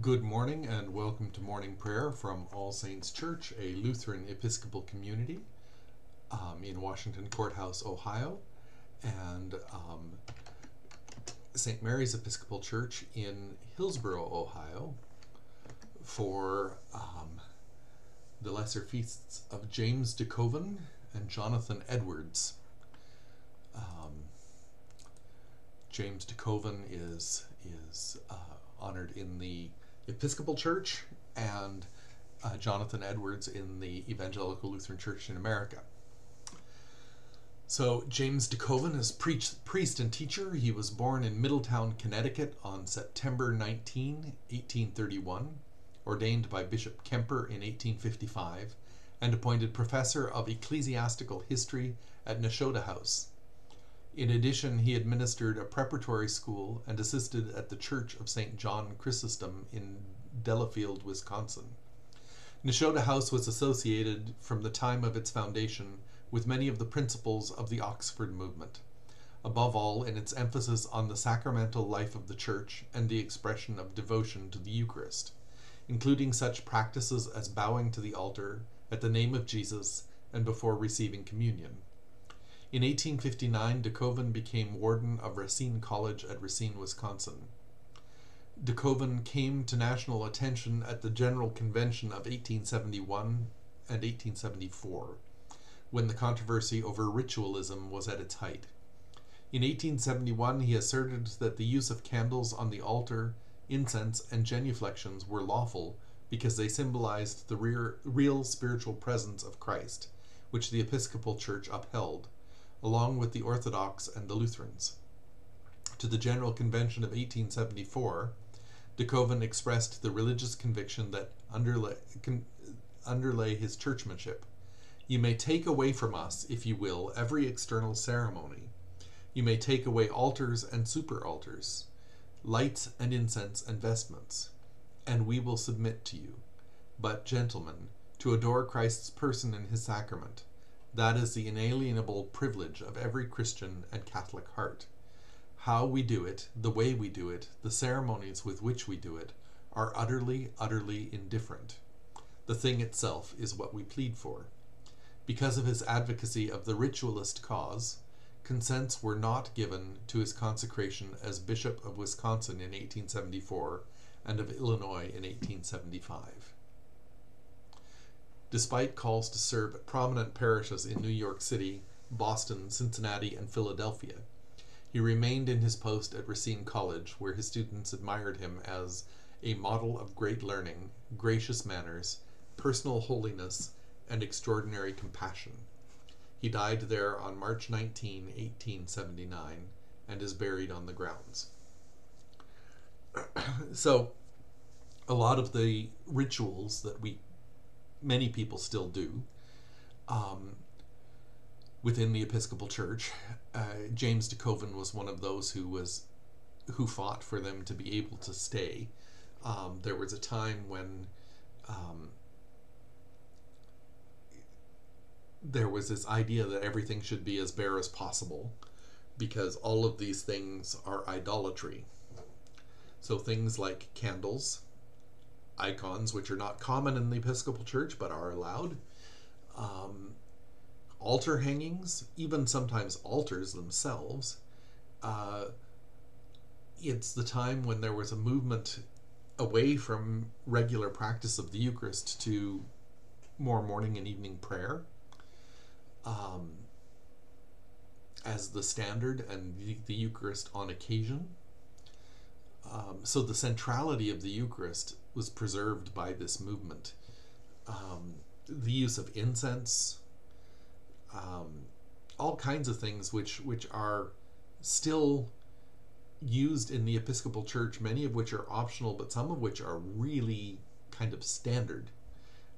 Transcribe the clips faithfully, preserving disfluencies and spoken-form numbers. Good morning and welcome to morning prayer from All Saints Church, a Lutheran Episcopal community um, in Washington Courthouse, Ohio, and um, Saint Mary's Episcopal Church in Hillsborough, Ohio, for um, the lesser feasts of James DeKoven and Jonathan Edwards. Um, James DeKoven is is uh, honored in the Episcopal Church, and uh, Jonathan Edwards in the Evangelical Lutheran Church in America. So James DeKoven is priest and teacher. He was born in Middletown, Connecticut on September nineteenth, eighteen thirty-one, ordained by Bishop Kemper in eighteen fifty-five, and appointed professor of ecclesiastical history at Nashota House. In addition, he administered a preparatory school and assisted at the Church of Saint John Chrysostom in Delafield, Wisconsin. Nashota House was associated from the time of its foundation with many of the principles of the Oxford Movement, above all in its emphasis on the sacramental life of the Church and the expression of devotion to the Eucharist, including such practices as bowing to the altar at the name of Jesus and before receiving communion. In eighteen fifty-nine, DeKoven became Warden of Racine College at Racine, Wisconsin. DeKoven came to national attention at the General Convention of eighteen seventy-one and eighteen seventy-four, when the controversy over ritualism was at its height. In eighteen seventy-one, he asserted that the use of candles on the altar, incense, and genuflections were lawful because they symbolized the real spiritual presence of Christ, which the Episcopal Church upheld, along with the Orthodox and the Lutherans. To the General Convention of eighteen seventy-four, DeKoven expressed the religious conviction that underlay, con, underlay his churchmanship. You may take away from us, if you will, every external ceremony. You may take away altars and super-altars, lights and incense and vestments, and we will submit to you. But, gentlemen, to adore Christ's person in his sacrament, that is the inalienable privilege of every Christian and Catholic heart. How we do it, the way we do it, the ceremonies with which we do it, are utterly, utterly indifferent. The thing itself is what we plead for. Because of his advocacy of the ritualist cause, consents were not given to his consecration as Bishop of Wisconsin in eighteen seventy-four and of Illinois in eighteen seventy-five. Despite calls to serve at prominent parishes in New York City, Boston, Cincinnati, and Philadelphia, he remained in his post at Racine College, where his students admired him as a model of great learning, gracious manners, personal holiness, and extraordinary compassion. He died there on March nineteenth, eighteen seventy-nine, and is buried on the grounds. So, a lot of the rituals that we many people still do um, within the Episcopal Church. Uh, James DeKoven was one of those who was who fought for them to be able to stay. Um, there was a time when um, there was this idea that everything should be as bare as possible because all of these things are idolatry. So things like candles, icons, which are not common in the Episcopal Church but are allowed, um, altar hangings, even sometimes altars themselves. Uh, it's the time when there was a movement away from regular practice of the Eucharist to more morning and evening prayer um, as the standard, and the, the Eucharist on occasion. Um, so the centrality of the Eucharist was preserved by this movement. Um, the use of incense, um, all kinds of things which, which are still used in the Episcopal Church, many of which are optional, but some of which are really kind of standard.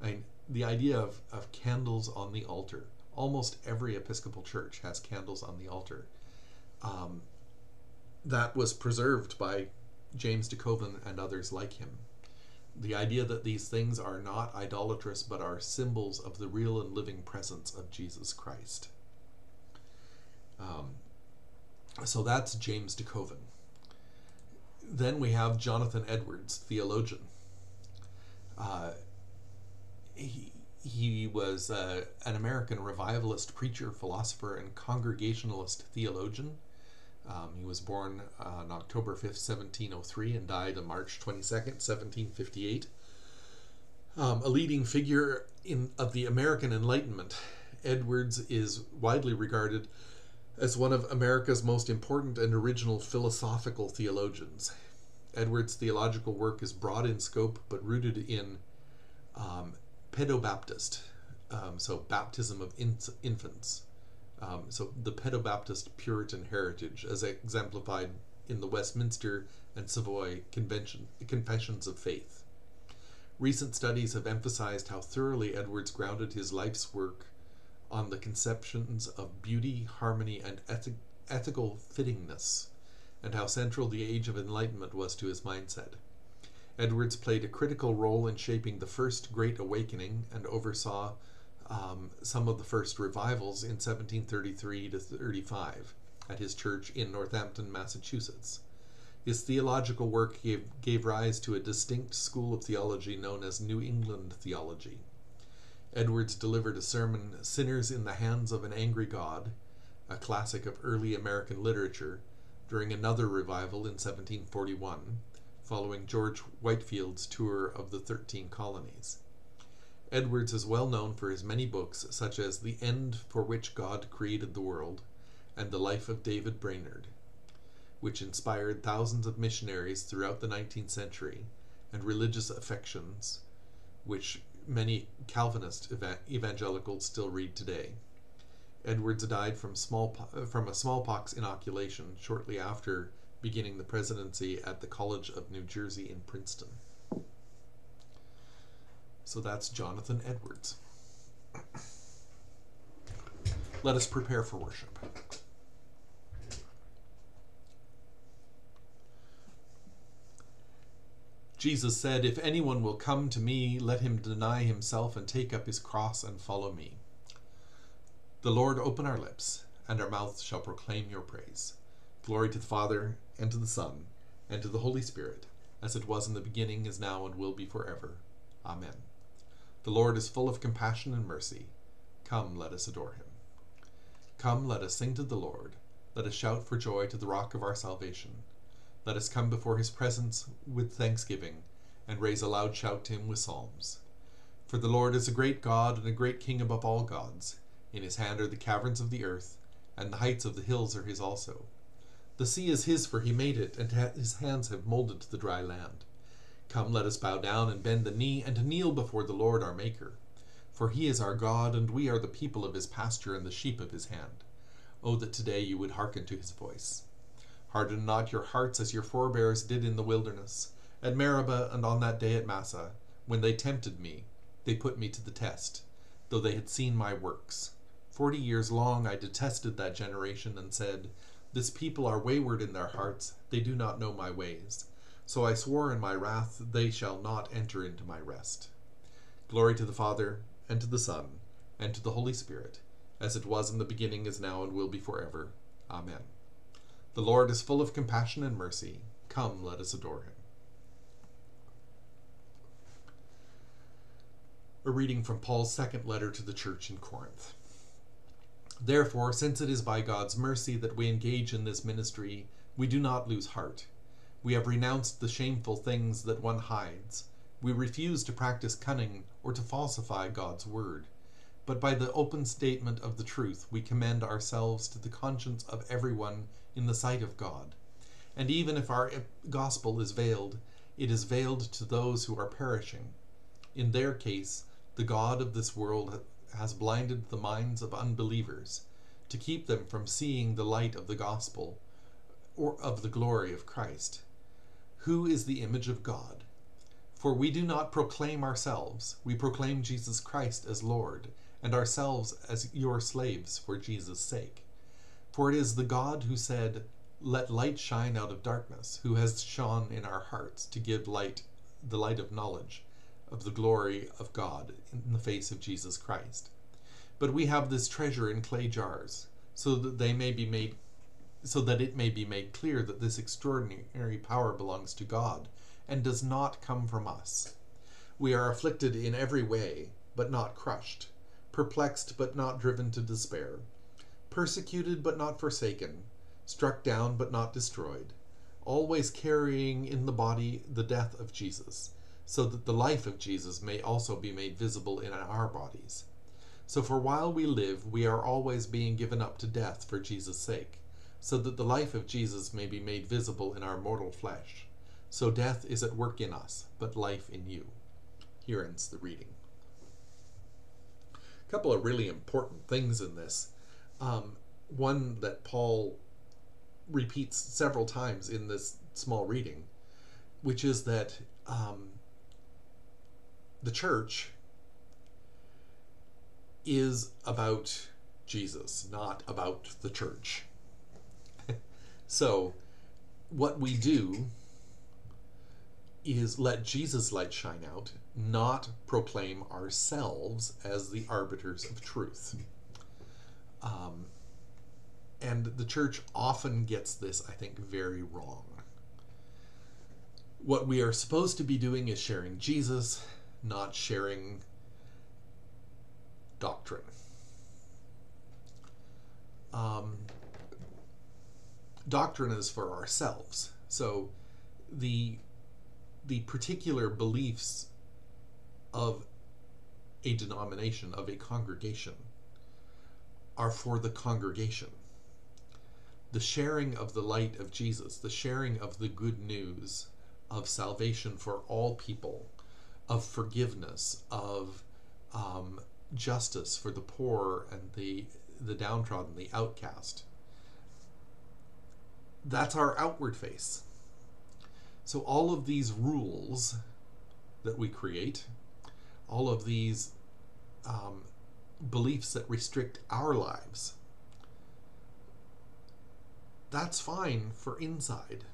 I mean, the idea of, of candles on the altar. Almost every Episcopal Church has candles on the altar. Um, that was preserved by James DeKoven and others like him. The idea that these things are not idolatrous but are symbols of the real and living presence of Jesus Christ. Um, so that's James DeKoven. Then we have Jonathan Edwards, theologian. Uh, he, he was uh, an American revivalist, preacher, philosopher, and Congregationalist theologian. Um, he was born uh, on October fifth, seventeen oh three, and died on March twenty-second, seventeen fifty-eight. Um, a leading figure in of the American Enlightenment, Edwards is widely regarded as one of America's most important and original philosophical theologians. Edwards' theological work is broad in scope, but rooted in um, Pedobaptist, um, so baptism of inf infants. Um, so the Pedobaptist Puritan heritage, as exemplified in the Westminster and Savoy Convention, Confessions of Faith. Recent studies have emphasized how thoroughly Edwards grounded his life's work on the conceptions of beauty, harmony, and eth ethical fittingness, and how central the Age of Enlightenment was to his mindset. Edwards played a critical role in shaping the First Great Awakening and oversaw um, some of the first revivals in seventeen thirty-three to thirty-five at his church in Northampton, Massachusetts. His theological work gave, gave rise to a distinct school of theology known as New England Theology. Edwards delivered a sermon, Sinners in the Hands of an Angry God, a classic of early American literature, during another revival in seventeen forty-one, following George Whitefield's tour of the Thirteen Colonies. Edwards is well known for his many books, such as The End for Which God Created the World and The Life of David Brainerd, which inspired thousands of missionaries throughout the nineteenth century, and Religious Affections, which many Calvinist ev evangelicals still read today. Edwards died from, smallpo from a smallpox inoculation shortly after beginning the presidency at the College of New Jersey in Princeton. So that's Jonathan Edwards. Let us prepare for worship. Jesus said, "If anyone will come to me, let him deny himself and take up his cross and follow me." The Lord, open our lips, and our mouths shall proclaim your praise. Glory to the Father, and to the Son, and to the Holy Spirit, as it was in the beginning, is now, and will be forever. Amen. The Lord is full of compassion and mercy. Come, let us adore him. Come, let us sing to the Lord. Let us shout for joy to the rock of our salvation. Let us come before his presence with thanksgiving, and raise a loud shout to him with psalms. For the Lord is a great God and a great King above all gods. In his hand are the caverns of the earth, and the heights of the hills are his also. The sea is his, for he made it, and his hands have molded the dry land. Come, let us bow down and bend the knee, and kneel before the Lord our Maker. For he is our God, and we are the people of his pasture and the sheep of his hand. Oh, that today you would hearken to his voice. Harden not your hearts as your forebears did in the wilderness, at Meribah and on that day at Massa, when they tempted me, they put me to the test, though they had seen my works. Forty years long I detested that generation and said, This people are wayward in their hearts, they do not know my ways. So I swore in my wrath, they shall not enter into my rest. Glory to the Father, and to the Son, and to the Holy Spirit, as it was in the beginning, is now, and will be forever. Amen. The Lord is full of compassion and mercy. Come, let us adore him. A reading from Paul's second letter to the church in Corinth. Therefore, since it is by God's mercy that we engage in this ministry, we do not lose heart. We have renounced the shameful things that one hides. We refuse to practice cunning or to falsify God's word. But by the open statement of the truth, we commend ourselves to the conscience of everyone in the sight of God. And even if our gospel is veiled, it is veiled to those who are perishing. In their case, the God of this world has blinded the minds of unbelievers to keep them from seeing the light of the gospel or of the glory of Christ, who is the image of God. For we do not proclaim ourselves, we proclaim Jesus Christ as Lord, and ourselves as your slaves for Jesus' sake. For it is the God who said, Let light shine out of darkness, who has shone in our hearts to give light, the light of knowledge, of the glory of God in the face of Jesus Christ. But we have this treasure in clay jars, so that they may be made, so that it may be made clear that this extraordinary power belongs to God and does not come from us. We are afflicted in every way, but not crushed, perplexed but not driven to despair, persecuted but not forsaken, struck down but not destroyed, always carrying in the body the death of Jesus, so that the life of Jesus may also be made visible in our bodies. So for while we live, we are always being given up to death for Jesus' sake, so that the life of Jesus may be made visible in our mortal flesh. So death is at work in us, but life in you. Here ends the reading. A couple of really important things in this. Um, one that Paul repeats several times in this small reading, which is that um, the church is about Jesus, not about the church. So what we do is let Jesus' light shine out, not proclaim ourselves as the arbiters of truth. Um, and the church often gets this, I think, very wrong. What we are supposed to be doing is sharing Jesus, not sharing doctrine. Um, doctrine is for ourselves. So the the particular beliefs of a denomination, of a congregation, are for the congregation. The sharing of the light of Jesus, the sharing of the good news of salvation for all people, of forgiveness, of um, justice for the poor and the the downtrodden, the outcast. That's our outward face. So all of these rules that we create, all of these um, beliefs that restrict our lives, that's fine for inside,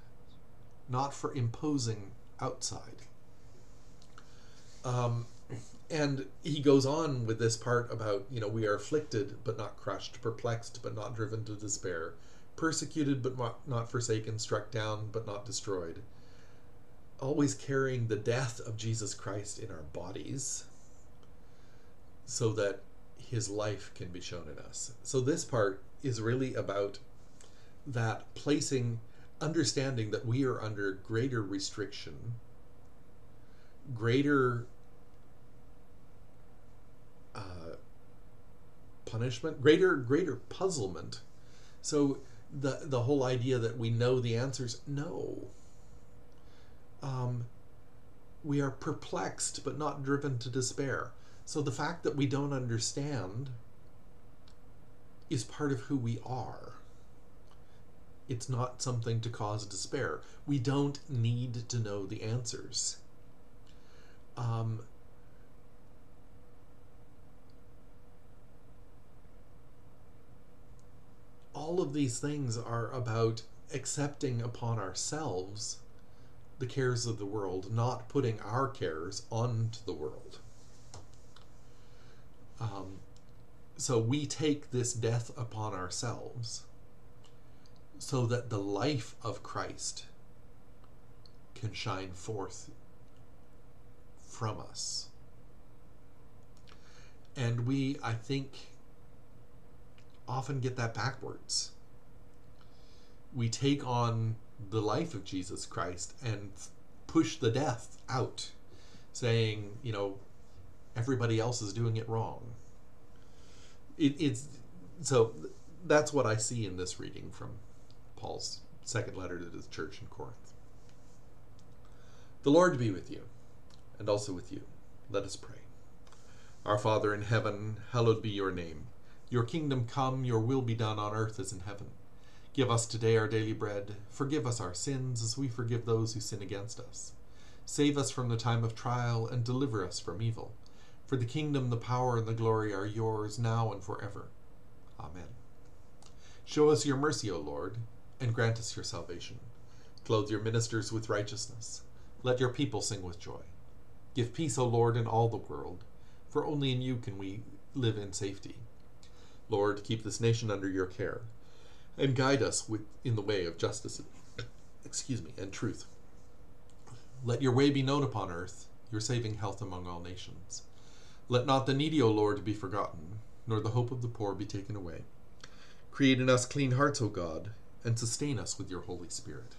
not for imposing outside. Um, and he goes on with this part about, you know, we are afflicted but not crushed, perplexed but not driven to despair, persecuted but not forsaken, struck down but not destroyed, always carrying the death of Jesus Christ in our bodies so that his life can be shown in us. So this part is really about that placing, understanding that we are under greater restriction, greater uh, punishment, greater greater puzzlement. So the the whole idea that we know the answers, no. Um, we are perplexed but not driven to despair. So the fact that we don't understand is part of who we are. It's not something to cause despair. We don't need to know the answers. Um, all of these things are about accepting upon ourselves the cares of the world, not putting our cares onto the world. Um, so we take this death upon ourselves so that the life of Christ can shine forth from us. And we, I think, often get that backwards. We take on the life of Jesus Christ and push the death out, saying, you know, everybody else is doing it wrong. It, it's so that's what I see in this reading from Paul's second letter to the church in Corinth. The Lord be with you, and also with you. Let us pray. Our Father in heaven, hallowed be your name. Your kingdom come, your will be done on earth as in heaven. Give us today our daily bread. Forgive us our sins as we forgive those who sin against us. Save us from the time of trial and deliver us from evil. For the kingdom, the power, and the glory are yours now and forever. Amen. Show us your mercy, O Lord, and grant us your salvation. Clothe your ministers with righteousness. Let your people sing with joy. Give peace, O Lord, in all the world, for only in you can we live in safety. Lord, keep this nation under your care, and guide us with, in the way of justice, excuse me, and truth. Let your way be known upon earth, your saving health among all nations. Let not the needy, O Lord, be forgotten, nor the hope of the poor be taken away. Create in us clean hearts, O God, and sustain us with your Holy Spirit.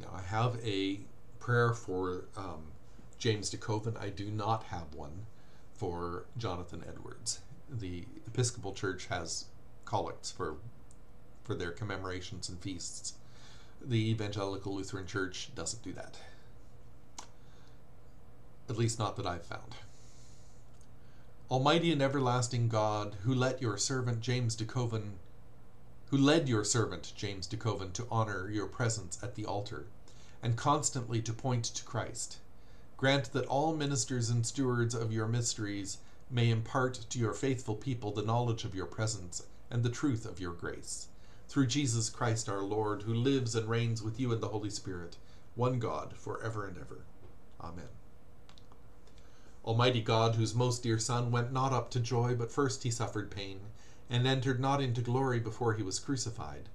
Now, I have a prayer for um, James DeKoven. I do not have one for Jonathan Edwards. The Episcopal Church has collects for, for their commemorations and feasts. The Evangelical Lutheran Church doesn't do that. At least not that I've found. Almighty and everlasting God, who let your servant James DeKoven, who led your servant James DeKoven to honor your presence at the altar, and constantly to point to Christ, grant that all ministers and stewards of your mysteries may impart to your faithful people the knowledge of your presence and the truth of your grace. Through Jesus Christ our Lord, who lives and reigns with you in the Holy Spirit, one God, forever and ever. Amen. Almighty God, whose most dear Son went not up to joy, but first he suffered pain, and entered not into glory before he was crucified,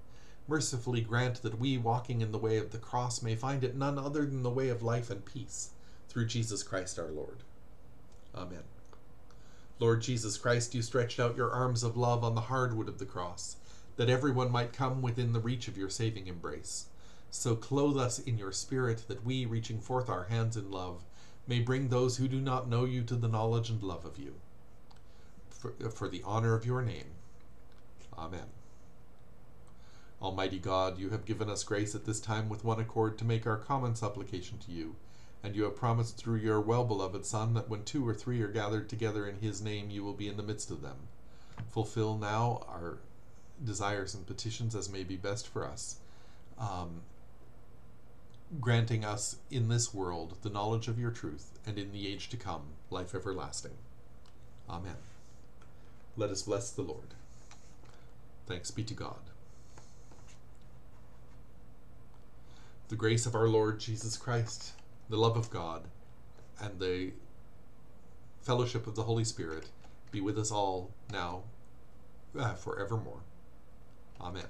mercifully grant that we, walking in the way of the cross, may find it none other than the way of life and peace, through Jesus Christ our Lord. Amen. Lord Jesus Christ, you stretched out your arms of love on the hardwood of the cross, that everyone might come within the reach of your saving embrace. So clothe us in your Spirit, that we, reaching forth our hands in love, may bring those who do not know you to the knowledge and love of you, for, for the honor of your name. Amen. Almighty God, you have given us grace at this time with one accord to make our common supplication to you, and you have promised through your well-beloved Son that when two or three are gathered together in his name, you will be in the midst of them. Fulfill now our desires and petitions as may be best for us, um, granting us in this world the knowledge of your truth, and in the age to come, life everlasting. Amen. Let us bless the Lord. Thanks be to God. The grace of our Lord Jesus Christ, the love of God, and the fellowship of the Holy Spirit be with us all now, uh, forevermore. Amen.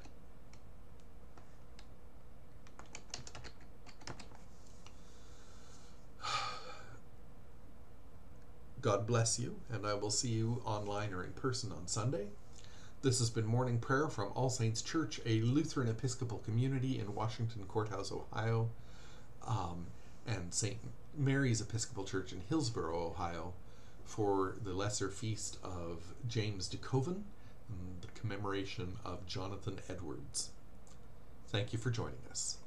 God bless you, and I will see you online or in person on Sunday. This has been Morning Prayer from All Saints Church, a Lutheran Episcopal community in Washington Courthouse, Ohio, um, and Saint Mary's Episcopal Church in Hillsborough, Ohio, for the Lesser Feast of James DeKoven and the commemoration of Jonathan Edwards. Thank you for joining us.